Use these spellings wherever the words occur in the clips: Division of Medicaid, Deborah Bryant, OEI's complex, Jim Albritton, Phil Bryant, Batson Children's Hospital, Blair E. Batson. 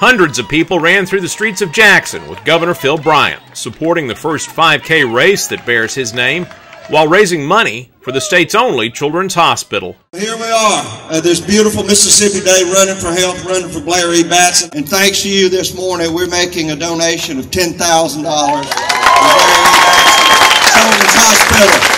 Hundreds of people ran through the streets of Jackson with Governor Phil Bryant, supporting the first 5K race that bears his name, while raising money for the state's only children's hospital. Here we are, this beautiful Mississippi day, running for help, running for Blair E. Batson. And thanks to you this morning, we're making a donation of $10,000 to Blair E. Batson Children's Hospital.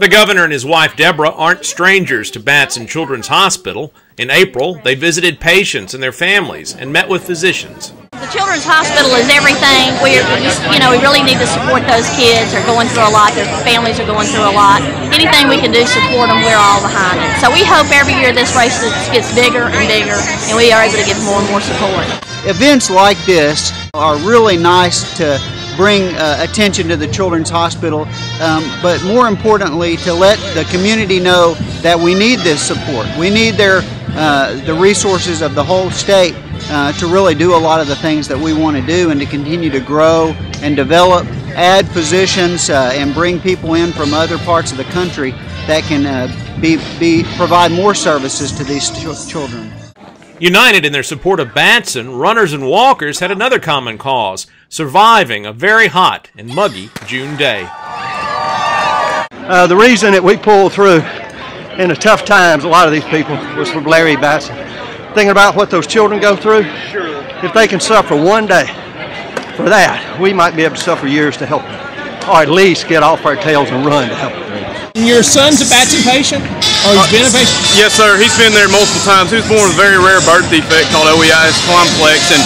The governor and his wife, Deborah, aren't strangers to Batson Children's Hospital. In April, they visited patients and their families and met with physicians. The Children's Hospital is everything. We really need to support those kids. They're going through a lot. Their families are going through a lot. Anything we can do to support them, we're all behind it. So we hope every year this race gets bigger and bigger, and we are able to get more and more support. Events like this are really nice to bring attention to the Children's Hospital, but more importantly, to let the community know that we need this support. We need the resources of the whole state to really do a lot of the things that we want to do, and to continue to grow and develop, add physicians and bring people in from other parts of the country that can provide more services to these children. United in their support of Batson, runners and walkers had another common cause: surviving a very hot and muggy June day. The reason that we pulled through in the tough times, a lot of these people, was for Blair E. Batson. Thinking about what those children go through, if they can suffer one day for that, we might be able to suffer years to help them, or at least get off our tails and run to help them. Your son's a Batson patient, or he's been a patient? Yes, sir. He's been there multiple times. He was born with a very rare birth defect called OEI's complex, and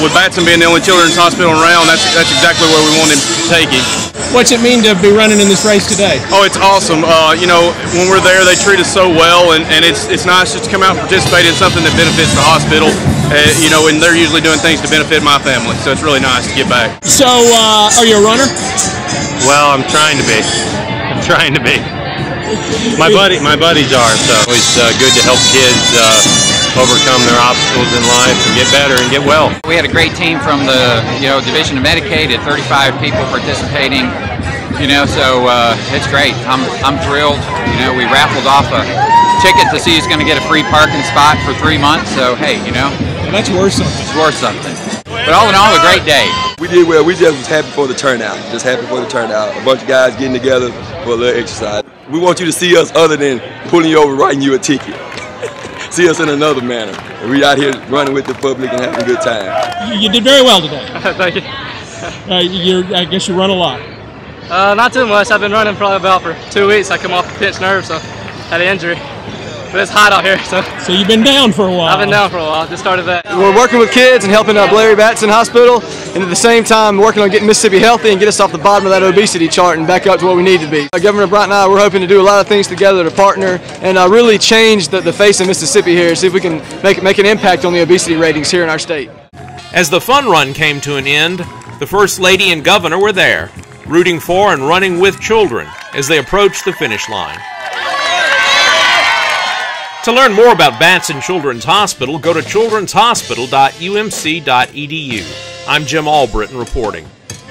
with Batson being the only children's hospital around, that's exactly where we want him to take him. What's it mean to be running in this race today? Oh, it's awesome. When we're there, they treat us so well, and it's nice just to come out and participate in something that benefits the hospital. And they're usually doing things to benefit my family, so it's really nice to get back. So, are you a runner? Well, I'm trying to be. I'm trying to be. My buddies are. So it's good to help kids overcome their obstacles in life and get better and get well. We had a great team from the Division of Medicaid at 35 people participating. So it's great. I'm thrilled. We raffled off a ticket to see who's going to get a free parking spot for 3 months. So hey, that's worth something. It's worth something. But all in all, a great day. We did well. We just was happy for the turnout. Just happy for the turnout. A bunch of guys getting together for a little exercise. We want you to see us other than pulling you over, writing you a ticket. See us in another manner. We out here running with the public and having a good time. You did very well today. Thank you. I guess you run a lot. Not too much. I've been running probably about for 2 weeks. I come off a pinched nerve, so had an injury. But it's hot out here, so. So you've been down for a while. I've been down for a while. Just started that. We're working with kids and helping Blair E. Batson Hospital, and at the same time working on getting Mississippi healthy and get us off the bottom of that obesity chart and back up to where we need to be. Governor Bryant and I, we're hoping to do a lot of things together to partner and really change the face of Mississippi here, see if we can make an impact on the obesity ratings here in our state. As the fun run came to an end, the First Lady and Governor were there, rooting for and running with children as they approached the finish line. To learn more about Batson Children's Hospital, go to childrenshospital.umc.edu. I'm Jim Albritton reporting.